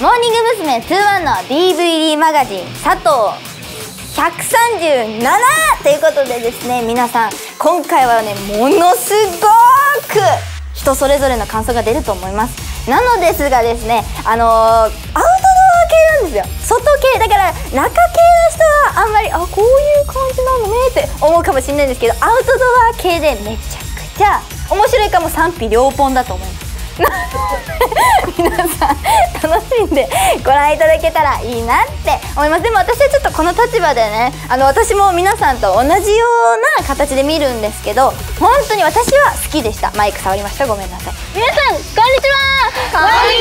モーニング娘。21の DVD マガジン佐藤137ということでですね、皆さん今回はねものすごく人それぞれの感想が出ると思います。なのですがですね、アウトドア系なんですよ。外系だから中系の人はあんまりこういう感じなのねって思うかもしれないんですけど、アウトドア系でめちゃくちゃ面白いかも。賛否両論だと思います皆さん楽しんでご覧いただけたらいいなって思います。でも私はちょっとこの立場でね、私も皆さんと同じような形で見るんですけど、本当に私は好きでした。マイク触りました、ごめんなさい。皆さんこんにちは、モーニ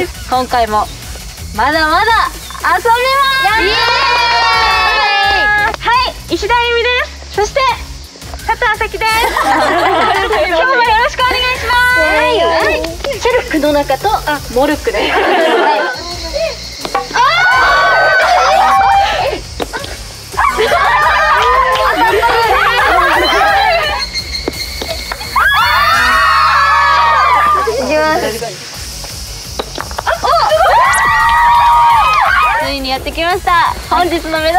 ング娘。ですイエーイ。今回もまだまだ遊びます。イエーイ。はい、石田あゆみです。そして佐藤あさきです今日もよろしくお願いします。はい、シャルクの中とモルックですいきます。ついにやってきました。本日の目玉バーベキュー。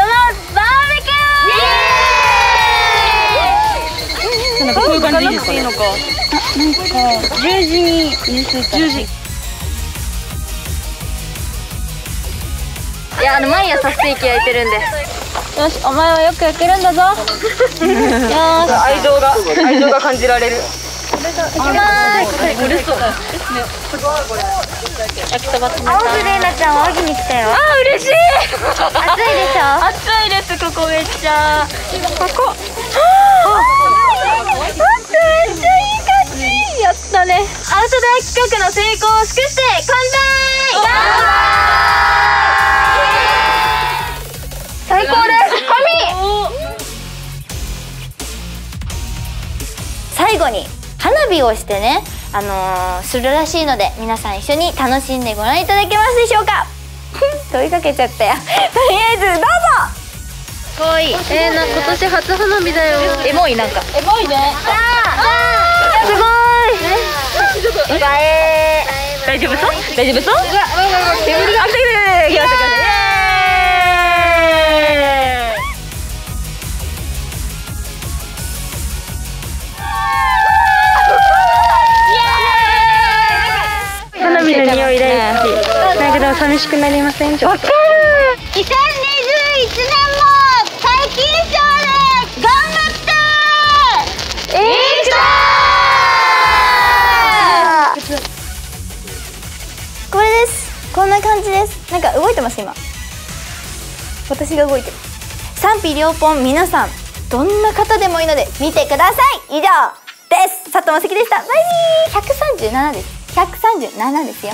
なんかこういう感じでいいですかね。なんか10時に入水した10時。いや毎朝ステーキ焼いてるんで。よし、お前はよく焼けるんだぞよし、愛情が感じられる。いきまーす。嬉しそうだ。焼きそば冷たい。青木玲奈ちゃんは青木に来たよ。あー嬉しい。暑いでしょ。暑いですここめっちゃ。ここめっちゃいい感じやったね。アウトドア企画の成功を祝して乾杯。最高です神。最後に花火をしてね、するらしいので、皆さん一緒に楽しんでご覧いただけますでしょうか問いかけちゃったよとりあえずどうぞ。かわいい。なんか今年初花火だよ。エモいなんか。エモいね。すごい。大丈夫そう？大丈夫そう？花火の匂い大好き。だけど寂しくなりません？わかる。2021年。これです。こんな感じです。なんか動いてます今。私が動いてる。賛否両論、皆さんどんな方でもいいので見てください。以上です。佐藤あさきでした。バイビー。137です。137ですよ。